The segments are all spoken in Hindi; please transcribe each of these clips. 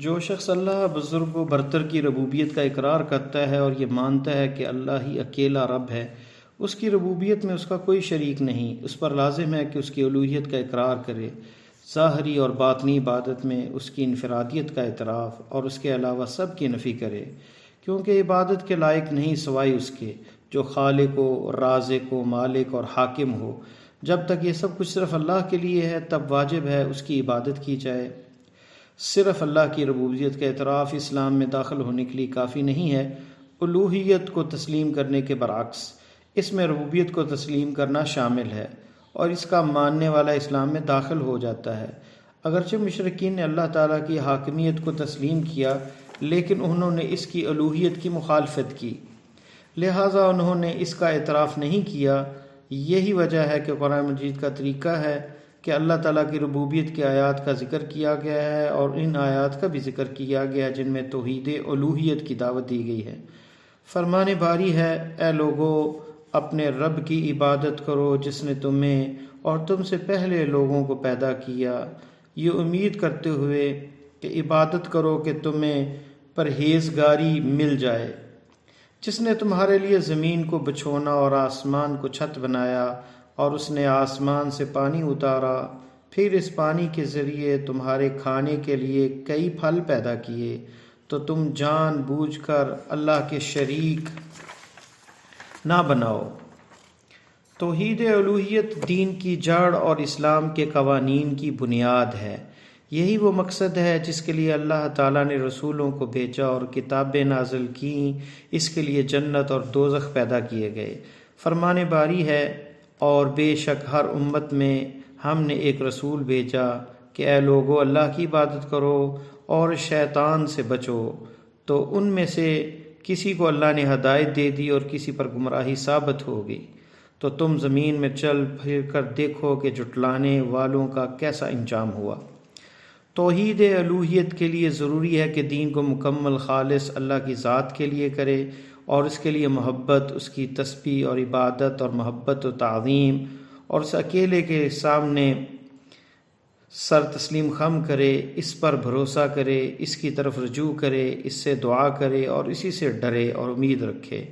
जो शख्स अल्लाह बुज़ुर्ग व बरतर की रबूबियत का इकरार करता है और ये मानता है कि अल्लाह ही अकेला रब है, उसकी रबूबियत में उसका कोई शरीक नहीं, उस पर लाजिम है कि उसकी उलूहियत का इकरार करे। ज़ाहरी और बातनी इबादत में उसकी इनफरादियत का एतराफ़ और उसके अलावा सब की नफ़ी करे, क्योंकि इबादत के लायक नहीं सवाई उसके जो खालिक हो, राज़िक हो, मालिक और हाकिम हो। जब तक ये सब कुछ सिर्फ़ अल्लाह के लिए है तब वाजिब है उसकी इबादत की जाए। सिर्फ़ अल्लाह की रबूबियत का एतराफ़ इस्लाम में दाखिल होने के लिए काफ़ी नहीं है, उलूहियत को तस्लीम करने के बरक्स इसमें रबूबियत को तस्लीम करना शामिल है और इसका मानने वाला इस्लाम में दाखिल हो जाता है। अगरचे मुशरिकीन ने अल्लाह ताला की हाकिमियत को तस्लीम किया, लेकिन उन्होंने इसकी अलूहियत की मुखालफत की, लिहाजा उन्होंने इसका एतराफ़ नहीं किया। यही वजह है कि कुरान मजीद का तरीका है कि अल्लाह ताला की रबूबियत के आयात का ज़िक्र किया गया है और इन आयात का भी ज़िक्र किया गया है जिनमें तौहीद अलूहियत की दावत दी गई है। फरमान बारी है, ए लोगो, अपने रब की इबादत करो जिसने तुम्हें और तुमसे पहले लोगों को पैदा किया, ये उम्मीद करते हुए कि इबादत करो कि तुम्हें परहेजगारी मिल जाए, जिसने तुम्हारे लिए ज़मीन को बिछोना और आसमान को छत बनाया और उसने आसमान से पानी उतारा, फिर इस पानी के ज़रिए तुम्हारे खाने के लिए कई फल पैदा किए, तो तुम जानबूझकर अल्लाह के शरीक ना बनाओ। तौहीद उलूहियत दीन की जड़ और इस्लाम के कवानीन की बुनियाद है। यही वो मकसद है जिसके लिए अल्लाह ताला ने रसूलों को भेजा और किताबें नाजिल कीं, इसके लिए जन्नत और दोज़ख पैदा किए गए। फरमान बारी है, और बेशक हर उम्मत में हमने एक रसूल भेजा कि ए लोगो, अल्लाह की इबादत करो और शैतान से बचो, तो उनमें से किसी को अल्लाह ने हदायत दे दी और किसी पर गुमराही साबित हो गई, तो तुम ज़मीन में चल फिर कर देखो कि जुटलाने वालों का कैसा इंजाम हुआ। तौहीद अलूहियत के लिए ज़रूरी है कि दीन को मुकम्मल खालिस अल्लाह की ज़ात के लिए करे और इसके लिए मोहब्बत, उसकी तस्बीह और इबादत और मोहब्बत और ताज़ीम और उस अकेले के सामने सर तस्लीम खम करे, इस पर भरोसा करे, इसकी तरफ रजू करे, इससे दुआ करे और इसी से डरे और उम्मीद रखे।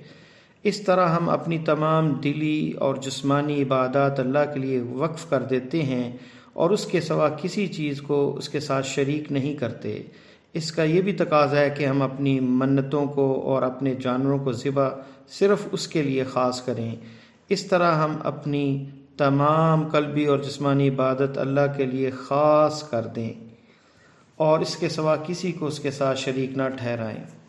इस तरह हम अपनी तमाम दिली और जिस्मानी इबादत अल्लाह के लिए वक्फ़ कर देते हैं और उसके सिवा किसी चीज़ को उसके साथ शरीक नहीं करते। इसका ये भी तकाज़ा है कि हम अपनी मन्नतों को और अपने जानवरों को ज़िबा सिर्फ़ उसके लिए ख़ास करें। इस तरह हम अपनी तमाम कल्बी और जिस्मानी इबादत अल्लाह के लिए ख़ास कर दें और इसके सिवा किसी को उसके साथ शरीक ना ठहराएं।